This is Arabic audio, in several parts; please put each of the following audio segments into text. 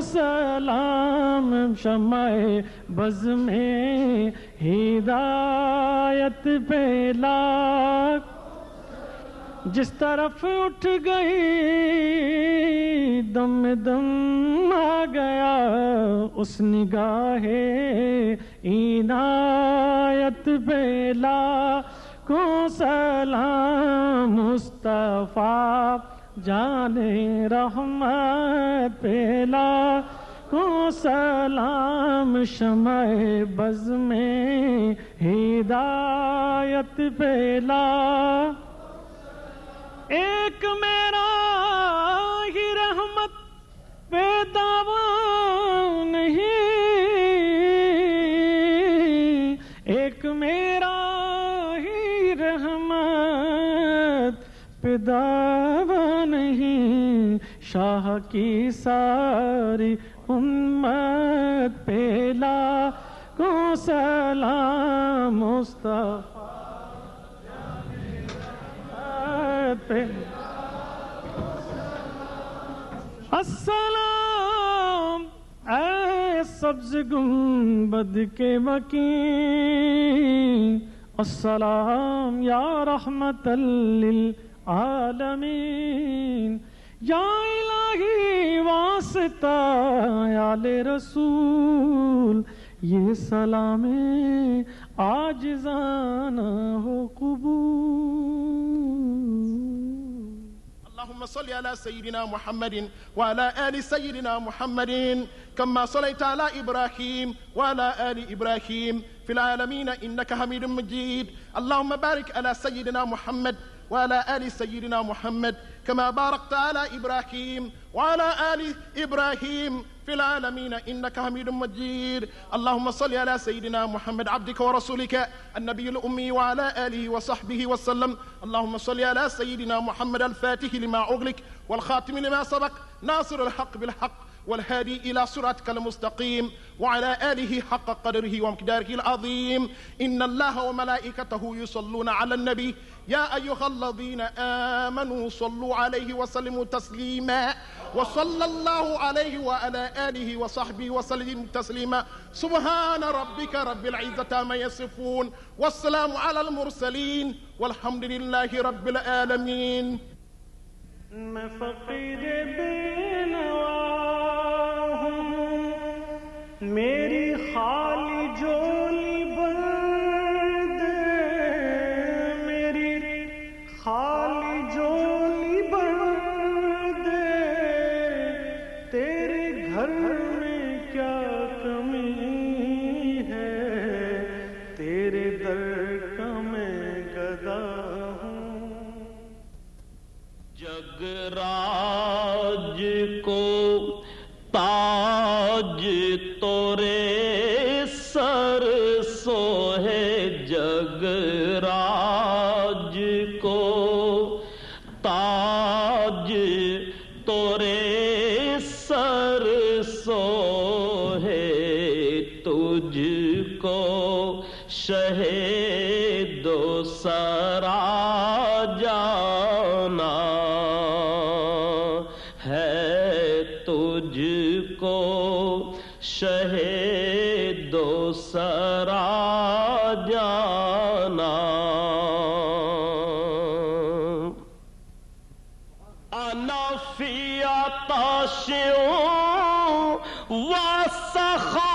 سلام شمع بز میں ہدایت پہ لاکھ جس طرف اٹھ گئی دم دم آ گیا اس نگاہ عنایت پہ لاکھ کو سلام مصطفیٰ جان رحمت پہ لاکھوں سلام شمع بز میں ہدایت پہ لاکھ ایک میرا ہی رحمت پہ دعویٰ نہیں ایک میرا دعویٰ نہیں شاہ کی ساری امت پہ لاکھوں سلام مصطفیٰ پہ السلام اے سبز گنبد کے وکیل السلام یا رحمت لل عالمین یا الہی واسطہ آل رسول یہ سلام عاجزانہ ہو قبول اللهم صل على سيدنا محمد وعلى آل سيدنا محمد كما صليت على إبراهيم وعلى آل إبراهيم في العالمين إنك حميد مجيد اللهم بارك على سيدنا محمد وعلى آل سيدنا محمد كما باركت على إبراهيم وعلى آل إبراهيم في العالمين إنك حميد مجيد اللهم صل على سيدنا محمد عبدك ورسولك النبي الأمي وعلى آله وصحبه وسلم اللهم صل على سيدنا محمد الفاتح لما أغلق والخاتم لما سبق ناصر الحق بالحق والهادي إلى صراطك المستقيم وعلى آله حق قدره ومقداره العظيم إن الله وملائكته يصلون على النبي يا أيها الذين آمنوا صلوا عليه وسلموا تسليما وصلى الله عليه وعلى آله وصحبه وسلم تسليما سبحان ربك رب العزة عما يصفون والسلام على المرسلين والحمد لله رب العالمين میری خالی جولی بند میری خالی جولی بند تیرے گھر میں کیا کمی ہے تیرے در کا میں گدا ہوں جگ راج کو تاج تورے سر سوہے جگ راج کو تاج تورے سر سوہے تجھ کو شہید و سرا جانا ہے تجھ کو شہید و سرا جانا انا فی عطاشیوں وسخا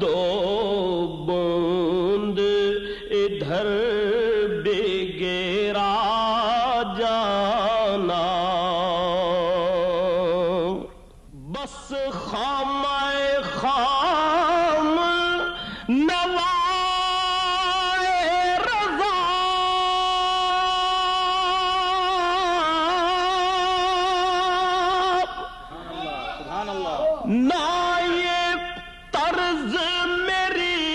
دو بوند ادھر بھی گرا جانا، بس خامے خام نوائے رضا سبحان اللہ نہ یہ طرز میری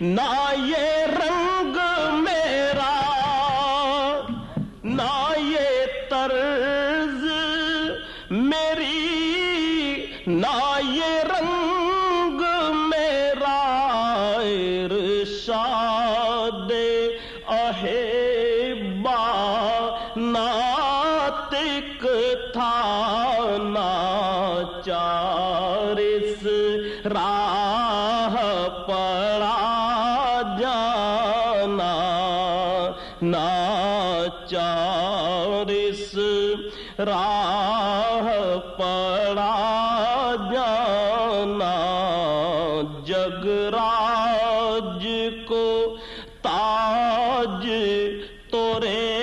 نہ یہ رنگ میرا نہ یہ طرز میری نہ یہ رنگ میرا ارشاد احبا ناطق تھا نا چارس راہ پڑا جانا نا چارس راہ پڑا جانا، جگراج کو تاج تورے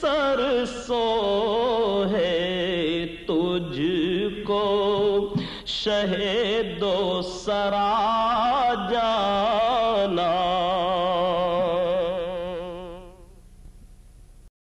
سر سو ہے، تجھ کو شہ دو سرا